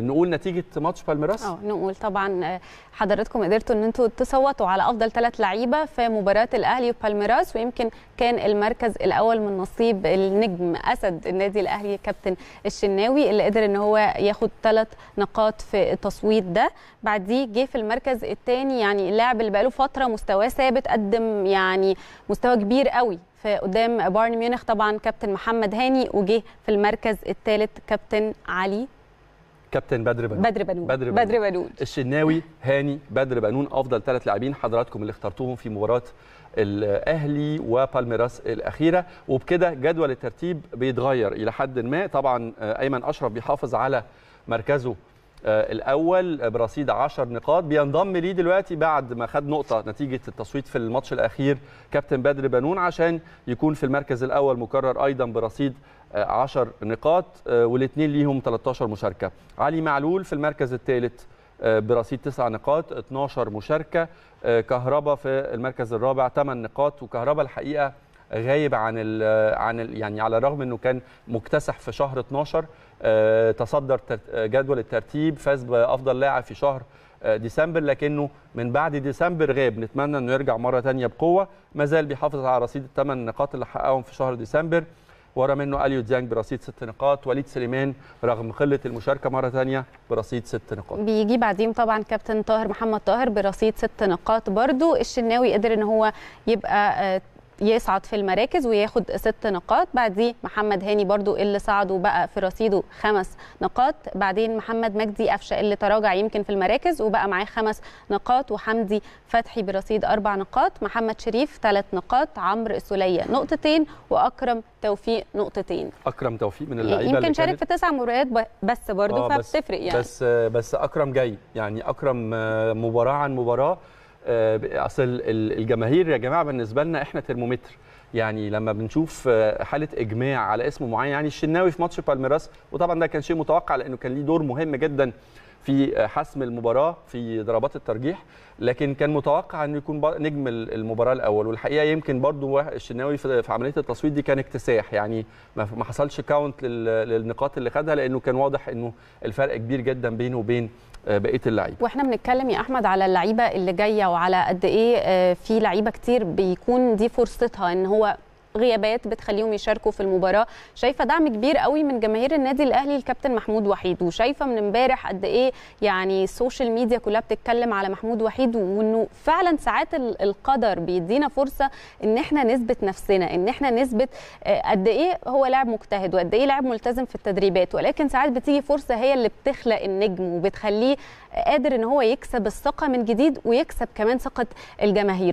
نقول نتيجه ماتش بالميراس؟ نقول طبعا حضراتكم قدرتوا ان انتوا تصوتوا على افضل 3 لعيبه في مباراه الاهلي وبالميراس، ويمكن كان المركز الاول من نصيب النجم اسد النادي الاهلي كابتن الشناوي اللي قدر ان هو ياخد 3 نقاط في التصويت ده. بعديه جه في المركز الثاني يعني اللاعب اللي بقاله فتره مستواه ثابت، قدم يعني مستوى كبير قوي قدام بايرن ميونخ، طبعا كابتن محمد هاني. وجه في المركز الثالث كابتن بدر بنون. الشناوي، هاني، بدر بنون، افضل 3 لاعبين حضراتكم اللي اخترتوهم في مباراه الاهلي وبالميراس الاخيره. وبكده جدول الترتيب بيتغير الى حد ما. طبعا ايمن اشرف بيحافظ على مركزه الاول برصيد 10 نقاط، بينضم ليه دلوقتي بعد ما خد نقطه نتيجه التصويت في الماتش الاخير كابتن بدر بنون عشان يكون في المركز الاول مكرر ايضا برصيد 10 نقاط، والاثنين ليهم 13 مشاركه. علي معلول في المركز الثالث برصيد 9 نقاط، 12 مشاركه. كهربا في المركز الرابع 8 نقاط، وكهربا الحقيقه غايب عن يعني على الرغم انه كان مكتسح في شهر 12 تصدر جدول الترتيب، فاز بافضل لاعب في شهر ديسمبر، لكنه من بعد ديسمبر غاب. نتمنى انه يرجع مره ثانيه بقوه. ما زال بيحافظ على رصيد ال8 نقاط اللي حققهم في شهر ديسمبر. ورا منه اليو زانج برصيد 6 نقاط، وليد سليمان رغم قله المشاركه مره ثانيه برصيد 6 نقاط. بيجي بعديهم طبعا كابتن طاهر محمد طاهر برصيد 6 نقاط برضو. الشناوي قدر ان هو يبقى يصعد في المراكز وياخد 6 نقاط. بعديه محمد هاني برضو اللي صعد وبقى في رصيده 5 نقاط. بعدين محمد مجدي أفشه اللي تراجع يمكن في المراكز وبقى معاه 5 نقاط. وحمدي فتحي برصيد 4 نقاط. محمد شريف 3 نقاط. عمرو سليه 2 نقطة. واكرم توفيق 2 نقطة. اكرم توفيق من اللعيبه يمكن اللي شارك في 9 مباريات بس برضو، فبتفرق يعني. بس اكرم جاي يعني، اكرم مباراه عن مباراه. اصل الجماهير يا جماعه بالنسبه لنا احنا ترمومتر، يعني لما بنشوف حاله اجماع على اسم معين، يعني الشناوي في ماتش بالميراس، وطبعا ده كان شيء متوقع لانه كان ليه دور مهم جدا في حسم المباراه في ضربات الترجيح، لكن كان متوقع انه يكون نجم المباراه الاول. والحقيقه يمكن برضو الشناوي في عمليه التصويت دي كان اكتساح، يعني ما حصلش كاونت للنقاط اللي خدها، لانه كان واضح انه الفرق كبير جدا بينه وبين بقيه اللعيبه. واحنا بنتكلم يا احمد على اللعيبه اللي جايه وعلى قد ايه في لعيبه كتير بيكون دي فرصتها ان هو غيابات بتخليهم يشاركوا في المباراه. شايفه دعم كبير قوي من جماهير النادي الاهلي الكابتن محمود وحيد، وشايفه من امبارح قد ايه يعني السوشيال ميديا كلها بتتكلم على محمود وحيد، وانه فعلا ساعات القدر بيدينا فرصه ان احنا نثبت نفسنا، ان احنا نثبت قد ايه هو لاعب مجتهد وقد ايه لاعب ملتزم في التدريبات. ولكن ساعات بتيجي فرصه هي اللي بتخلق النجم وبتخليه قادر ان هو يكسب الثقه من جديد ويكسب كمان ثقه الجماهير.